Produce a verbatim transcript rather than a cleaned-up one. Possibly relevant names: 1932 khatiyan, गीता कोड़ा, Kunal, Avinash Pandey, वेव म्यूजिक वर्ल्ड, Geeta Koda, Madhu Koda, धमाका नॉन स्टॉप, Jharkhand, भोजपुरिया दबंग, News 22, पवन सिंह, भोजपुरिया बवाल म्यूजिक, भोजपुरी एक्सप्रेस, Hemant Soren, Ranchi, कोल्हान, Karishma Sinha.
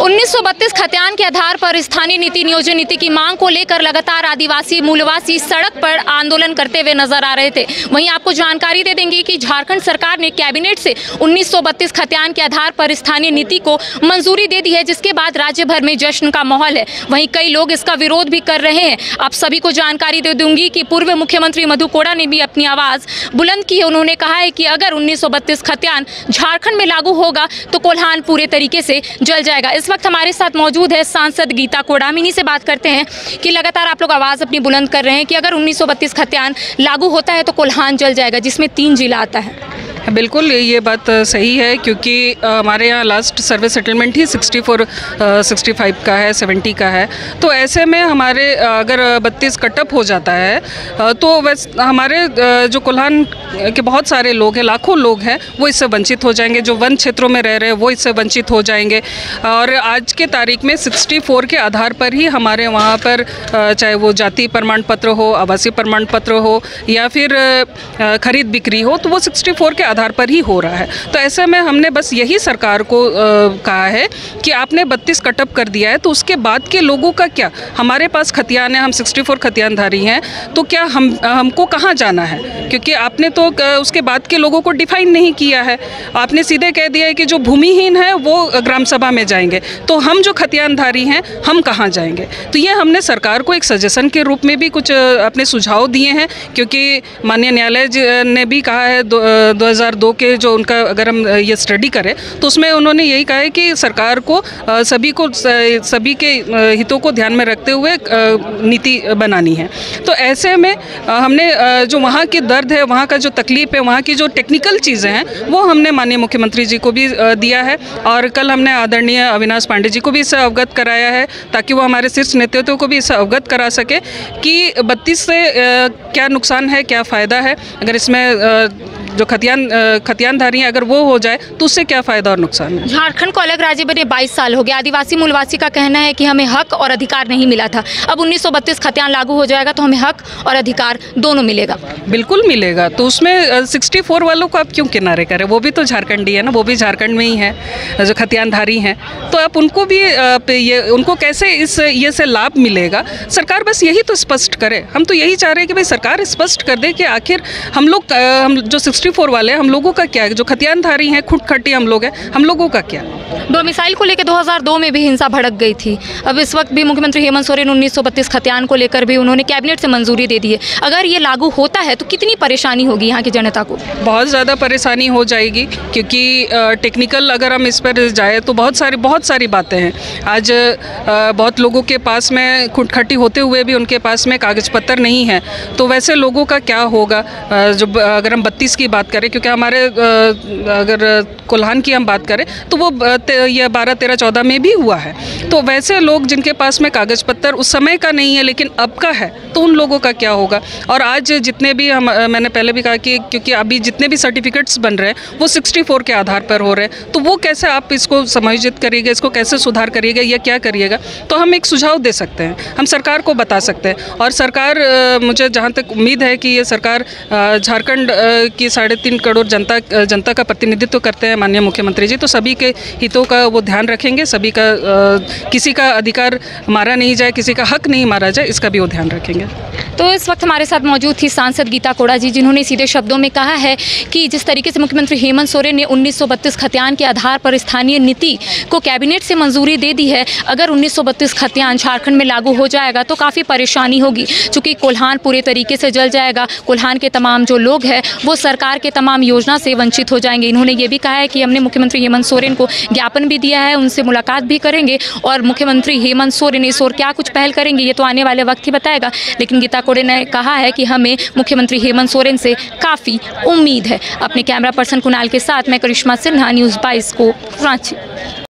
उन्नीस सौ बत्तीस खतियान के आधार पर स्थानीय नीति नियोजन नीति की मांग को लेकर लगातार आदिवासी मूलवासी सड़क पर आंदोलन करते हुए नजर आ रहे थे। वहीं आपको जानकारी दे देंगे कि झारखंड सरकार ने कैबिनेट से उन्नीस सौ बत्तीस खतियान के आधार पर स्थानीय नीति को मंजूरी दे दी है, जिसके बाद राज्य भर में जश्न का माहौल है। वहीं कई लोग इसका विरोध भी कर रहे हैं। आप सभी को जानकारी दे दूंगी कि पूर्व मुख्यमंत्री मधु कोड़ा ने भी अपनी आवाज बुलंद की है। उन्होंने कहा है कि अगर उन्नीस सौ बत्तीस खतियान झारखंड में लागू होगा तो कोल्हान पूरे तरीके से जल जाएगा। इस वक्त हमारे साथ मौजूद है सांसद गीता कोड़ा। मिनी से बात करते हैं कि लगातार आप लोग आवाज अपनी बुलंद कर रहे हैं कि अगर उन्नीस सौ बत्तीस खतियान लागू होता है तो कोल्हान जल जाएगा, जिसमें तीन जिला आता है। बिल्कुल ये बात सही है, क्योंकि हमारे यहाँ लास्ट सर्वे सेटलमेंट ही सिक्सटी फोर सिक्सटी फाइव का है, सेवेंटी का है। तो ऐसे में हमारे अगर बत्तीस कटअप हो जाता है तो वैस हमारे जो कोल्हान के बहुत सारे लोग हैं, लाखों लोग हैं, वो इससे वंचित हो जाएंगे। जो वन क्षेत्रों में रह रहे हैं वो इससे वंचित हो जाएंगे। और आज के तारीख में सिक्सटी फोर के आधार पर ही हमारे वहाँ पर चाहे वो जाति प्रमाण पत्र हो, आवासीय प्रमाण पत्र हो या फिर खरीद बिक्री हो, तो वो सिक्सटी फोर के आधार पर ही हो रहा है। तो ऐसे में हमने बस यही सरकार को आ, कहा है कि आपने बत्तीस कटअप कर दिया है तो उसके बाद के लोगों का क्या? हमारे पास खतियान है, हम सिक्सटी फोर खतियानधारी हैं, तो क्या हम हमको कहाँ जाना है? क्योंकि आपने तो उसके बाद के लोगों को डिफाइन नहीं किया है। आपने सीधे कह दिया है कि जो भूमिहीन है वो ग्राम सभा में जाएंगे, तो हम जो खतियानधारी हैं हम कहाँ जाएंगे? तो ये हमने सरकार को एक सजेशन के रूप में भी कुछ अपने सुझाव दिए हैं, क्योंकि माननीय न्यायालय ने भी कहा है दो दो हज़ार दो के जो उनका अगर हम ये स्टडी करें तो उसमें उन्होंने यही कहा है कि सरकार को सभी को सभी के हितों को ध्यान में रखते हुए नीति बनानी है। तो ऐसे में हमने जो वहाँ के दर्द है, वहाँ का जो तकलीफ है, वहाँ की जो टेक्निकल चीज़ें हैं वो हमने माननीय मुख्यमंत्री जी को भी दिया है, और कल हमने आदरणीय अविनाश पांडे जी को भी इससे अवगत कराया है ताकि वो हमारे शीर्ष नेतृत्व को भी इससे अवगत करा सके कि बत्तीस से क्या नुकसान है, क्या फ़ायदा है। अगर इसमें जो खतियान खतियानधारी अगर वो हो जाए तो उससे क्या फ़ायदा और नुकसान है। झारखंड को अलग राज्य बने बाईस साल हो गया। आदिवासी मूलवासी का कहना है कि हमें हक और अधिकार नहीं मिला था। अब उन्नीस सौ बत्तीस खतियान लागू हो जाएगा तो हमें हक और अधिकार दोनों मिलेगा। बिल्कुल मिलेगा। तो उसमें सिक्सटी फोर वालों को आप क्यों किनारे करें? वो भी तो झारखंडी है ना, वो भी झारखंड में ही है जो खतियानधारी हैं। तो आप उनको भी आप ये उनको कैसे इस ये से लाभ मिलेगा? सरकार बस यही तो स्पष्ट करे। हम तो यही चाह रहे हैं कि भाई सरकार स्पष्ट कर दे कि आखिर हम लोग हम जो सिक्सटी फोर वाले हम लोगों का क्या है, जो खतियानधारी हैं, खुटखटी हम लोग हैं, हम लोगों का क्या? डोमिसाइल को लेकर दो हज़ार दो में भी हिंसा भड़क गई थी। अब इस वक्त भी मुख्यमंत्री हेमंत सोरेन उन्नीस सौ बत्तीस खतियान को लेकर भी उन्होंने कैबिनेट से मंजूरी दे दी है। अगर ये लागू होता है तो कितनी परेशानी होगी यहाँ की जनता को? बहुत ज़्यादा परेशानी हो जाएगी, क्योंकि टेक्निकल अगर हम इस पर जाए तो बहुत सारी बहुत सारी बातें हैं। आज बहुत लोगों के पास में खुटखटी होते हुए भी उनके पास में कागज़ पत्र नहीं है, तो वैसे लोगों का क्या होगा? जो अगर हम बत्तीस की बात करें, क्योंकि हमारे अगर कोल्हान की हम बात करें तो वो यह बारह तेरह चौदह में भी हुआ है। तो वैसे लोग जिनके पास में कागज़ पत्र उस समय का नहीं है लेकिन अब का है, तो उन लोगों का क्या होगा? और आज जितने भी हम मैंने पहले भी कहा कि क्योंकि अभी जितने भी सर्टिफिकेट्स बन रहे हैं वो सिक्सटी फोर के आधार पर हो रहे हैं, तो वो कैसे आप इसको समायोजित करिएगा, इसको कैसे सुधार करिएगा या क्या करिएगा? तो हम एक सुझाव दे सकते हैं, हम सरकार को बता सकते हैं। और सरकार, मुझे जहाँ तक उम्मीद है कि ये सरकार झारखंड की साढ़े तीन करोड़ जनता जनता का प्रतिनिधित्व करते हैं माननीय मुख्यमंत्री जी, तो सभी के हितों का वो ध्यान रखेंगे। सभी का आ, किसी का अधिकार मारा नहीं जाए, किसी का हक नहीं मारा जाए, इसका भी वो ध्यान रखेंगे। तो इस वक्त हमारे साथ मौजूद थी सांसद गीता कोड़ा जी, जिन्होंने सीधे शब्दों में कहा है कि जिस तरीके से मुख्यमंत्री हेमंत सोरेन ने उन्नीस सौ बत्तीस खतियान के आधार पर स्थानीय नीति को कैबिनेट से मंजूरी दे दी है, अगर उन्नीस सौ बत्तीस खतियान झारखंड में लागू हो जाएगा तो काफ़ी परेशानी होगी, चूँकि कोल्हान पूरे तरीके से जल जाएगा। कोल्हान के तमाम जो लोग हैं वो सरकार के तमाम योजना से वंचित हो जाएंगे। इन्होंने ये भी कहा है कि हमने मुख्यमंत्री हेमंत सोरेन को ज्ञापन भी दिया है, उनसे मुलाकात भी करेंगे, और मुख्यमंत्री हेमंत सोरेन इस ओर क्या कुछ पहल करेंगे ये तो आने वाले वक्त ही बताएगा। लेकिन गीता कोड़े ने कहा है कि हमें मुख्यमंत्री हेमंत सोरेन से काफ़ी उम्मीद है। अपने कैमरा पर्सन कुणाल के साथ मैं करिश्मा सिन्हा, न्यूज़ बाईस को, रांची।